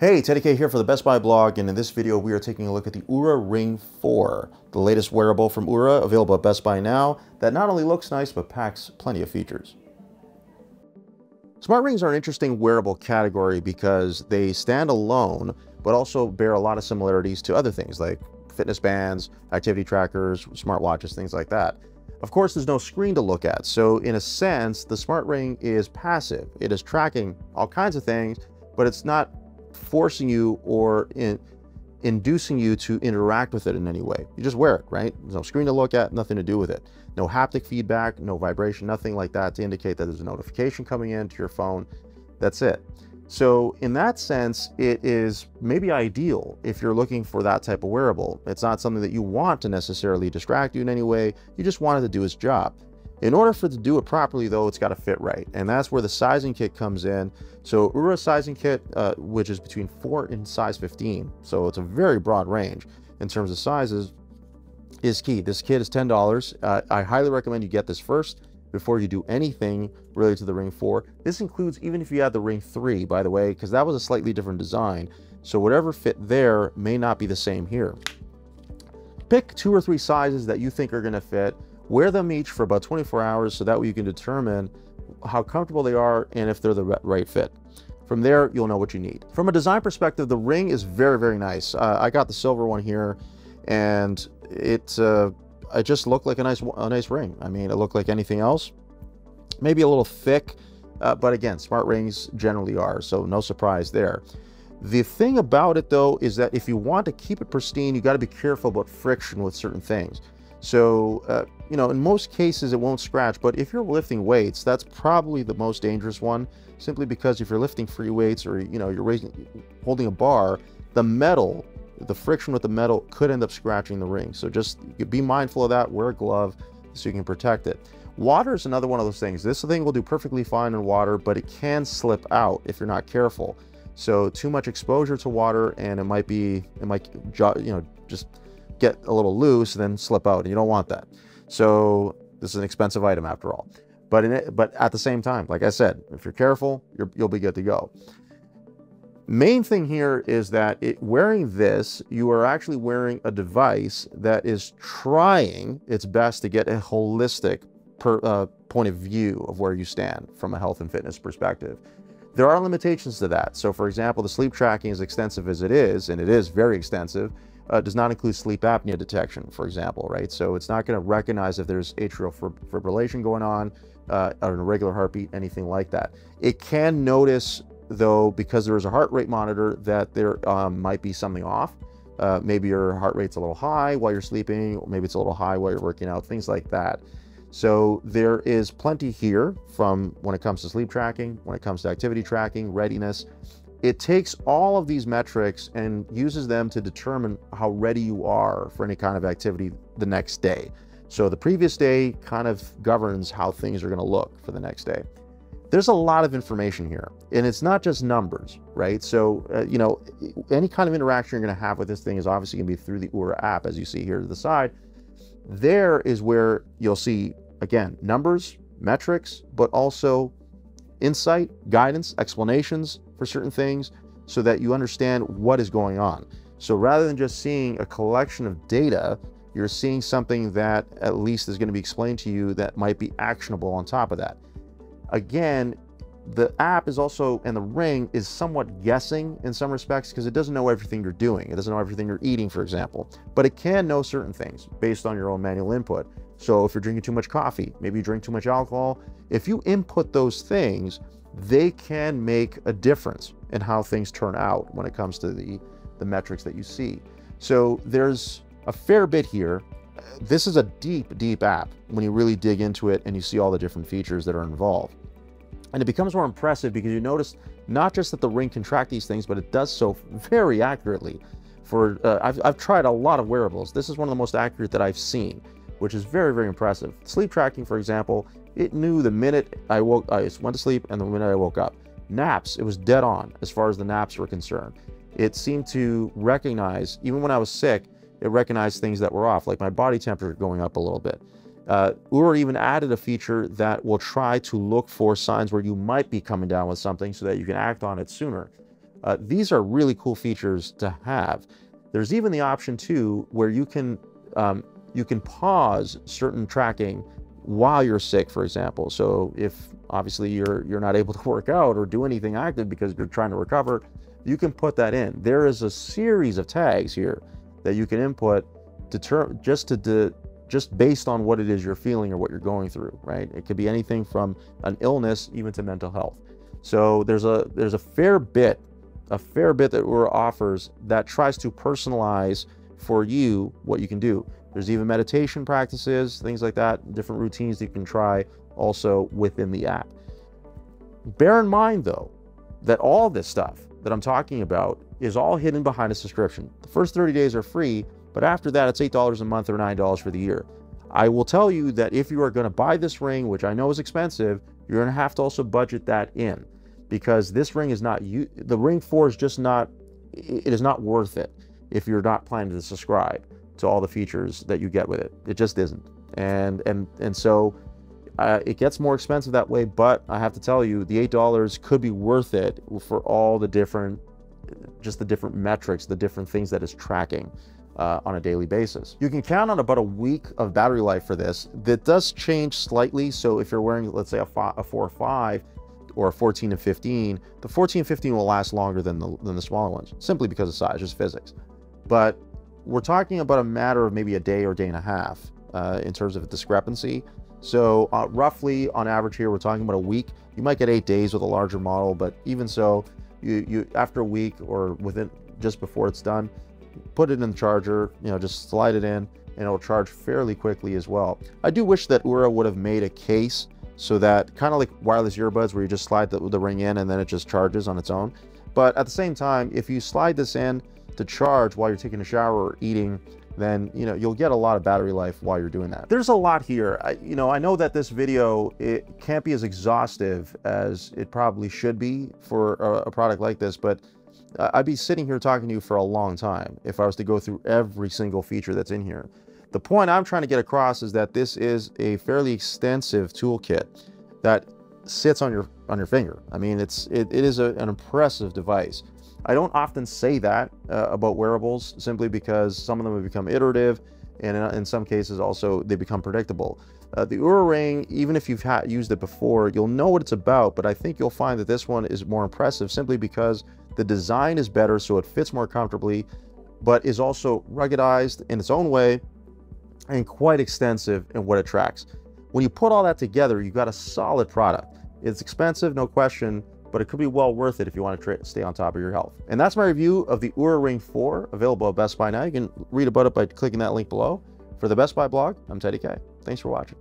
Hey, Teddy K here for the Best Buy blog, and in this video we are taking a look at the Oura Ring 4, the latest wearable from Oura, available at Best Buy now, that not only looks nice but packs plenty of features. Smart rings are an interesting wearable category because they stand alone, but also bear a lot of similarities to other things like fitness bands, activity trackers, smartwatches, things like that. Of course, there's no screen to look at, so in a sense, the smart ring is passive. It is tracking all kinds of things, but it's not forcing you or inducing you to interact with it in any way. You just wear it, right? There's no screen to look at, nothing to do with it. No haptic feedback, no vibration, nothing like that to indicate that there's a notification coming in to your phone. That's it. So in that sense, it is maybe ideal if you're looking for that type of wearable. It's not something that you want to necessarily distract you in any way. You just want it to do its job. In order for it to do it properly though, it's got to fit right. And that's where the sizing kit comes in. So Oura's sizing kit, which is between 4 and size 15. So it's a very broad range in terms of sizes, is key. This kit is $10. I highly recommend you get this first before you do anything related to the Ring 4. This includes even if you had the Ring 3, by the way, because that was a slightly different design. So whatever fit there may not be the same here. Pick 2 or 3 sizes that you think are going to fit. Wear them each for about 24 hours so that way you can determine how comfortable they are and if they're the right fit. From there, you'll know what you need. From a design perspective, the ring is very, very nice. I got the silver one here, and it just looked like a nice ring. I mean, it looked like anything else. Maybe a little thick, but again, smart rings generally are, so no surprise there. The thing about it though is that if you want to keep it pristine, you got to be careful about friction with certain things. So, you know, in most cases it won't scratch, but if you're lifting weights, that's probably the most dangerous one, simply because if you're lifting free weights or, you know, you're holding a bar, the metal, the friction with the metal could end up scratching the ring. So just be mindful of that, wear a glove so you can protect it. Water is another one of those things. This thing will do perfectly fine in water, but it can slip out if you're not careful. So too much exposure to water and it might, you know, just get a little loose and then slip out, and you don't want that. So this is an expensive item after all, but at the same time, like I said, if you're careful, you'll be good to go. Main thing here is that wearing this, you are actually wearing a device that is trying its best to get a holistic point of view of where you stand from a health and fitness perspective. There are limitations to that. So for example, the sleep tracking, as extensive as it is, and it is very extensive, does not include sleep apnea detection, for example, right? So it's not going to recognize if there's atrial fibrillation going on, or an irregular heartbeat, anything like that. It can notice, though, because there is a heart rate monitor, that there might be something off. Maybe your heart rate's a little high while you're sleeping, or maybe it's a little high while you're working out, things like that. So there is plenty here from when it comes to sleep tracking, when it comes to activity tracking, readiness. It takes all of these metrics and uses them to determine how ready you are for any kind of activity the next day. So the previous day kind of governs how things are going to look for the next day. There's a lot of information here, and it's not just numbers, right? So, you know, any kind of interaction you're going to have with this thing is obviously going to be through the Oura app, as you see here to the side. There is where you'll see, again, numbers, metrics, but also insight, guidance, explanations for certain things so that you understand what is going on. So rather than just seeing a collection of data, you're seeing something that at least is going to be explained to you that might be actionable on top of that. Again, the app is also, and the ring is somewhat guessing in some respects because it doesn't know everything you're doing. It doesn't know everything you're eating, for example, but it can know certain things based on your own manual input. So if you're drinking too much coffee, maybe you drink too much alcohol, if you input those things, they can make a difference in how things turn out when it comes to the metrics that you see. So there's a fair bit here. This is a deep, deep app when you really dig into it and you see all the different features that are involved. And it becomes more impressive because you notice not just that the ring can track these things, but it does so very accurately. For I've tried a lot of wearables. This is one of the most accurate that I've seen, which is very, very impressive. Sleep tracking, for example, it knew the minute I went to sleep and the minute I woke up. Naps, it was dead on as far as the naps were concerned. It seemed to recognize, even when I was sick, it recognized things that were off, like my body temperature going up a little bit. Oura even added a feature that will try to look for signs where you might be coming down with something so that you can act on it sooner. These are really cool features to have. There's even the option too, where you can pause certain tracking while you're sick, for example. So if obviously you're not able to work out or do anything active because you're trying to recover, you can put that in. There is a series of tags here that you can input just based on what it is you're feeling or what you're going through, right? It could be anything from an illness even to mental health. So there's a fair bit that Oura offers that tries to personalize for you what you can do. There's even meditation practices, things like that, different routines that you can try also within the app. Bear in mind though, that all this stuff that I'm talking about is all hidden behind a subscription. The first 30 days are free, but after that it's $8 a month or $9 for the year. I will tell you that if you are gonna buy this ring, which I know is expensive, you're gonna have to also budget that in, because this ring is not, the Ring 4 is just not, it is not worth it if you're not planning to subscribe to all the features that you get with it. It just isn't. And so it gets more expensive that way, but I have to tell you, the $8 could be worth it for all the different, just the different metrics, the different things that it's tracking on a daily basis. You can count on about a week of battery life for this. That does change slightly. So if you're wearing, let's say a 4 or 5, or a 14 and 15, the 14 and 15 will last longer than the smaller ones, simply because of size, just physics. But we're talking about a matter of maybe a day or day and a half in terms of a discrepancy. So roughly on average here, we're talking about a week. You might get 8 days with a larger model, but even so, you after a week or within, just before it's done, put it in the charger, you know, just slide it in and it'll charge fairly quickly as well. I do wish that Oura would have made a case so that, kind of like wireless earbuds where you just slide the ring in and then it just charges on its own. But at the same time, if you slide this in to charge while you're taking a shower or eating, then you know, you'll get a lot of battery life while you're doing that. There's a lot here. I know that this video, it can't be as exhaustive as it probably should be for a product like this, but I'd be sitting here talking to you for a long time if I was to go through every single feature that's in here. The point I'm trying to get across is that this is a fairly extensive toolkit that sits on your finger. I mean, it is an impressive device. I don't often say that about wearables, simply because some of them have become iterative, and in some cases also they become predictable. The Oura Ring, even if you've used it before, you'll know what it's about, but I think you'll find that this one is more impressive simply because the design is better, so it fits more comfortably, but is also ruggedized in its own way, and quite extensive in what it tracks. When you put all that together, you've got a solid product. It's expensive, no question, but it could be well worth it if you want to stay on top of your health. And that's my review of the Oura Ring 4, available at Best Buy now. You can read about it by clicking that link below. For the Best Buy blog, I'm Teddy K. Thanks for watching.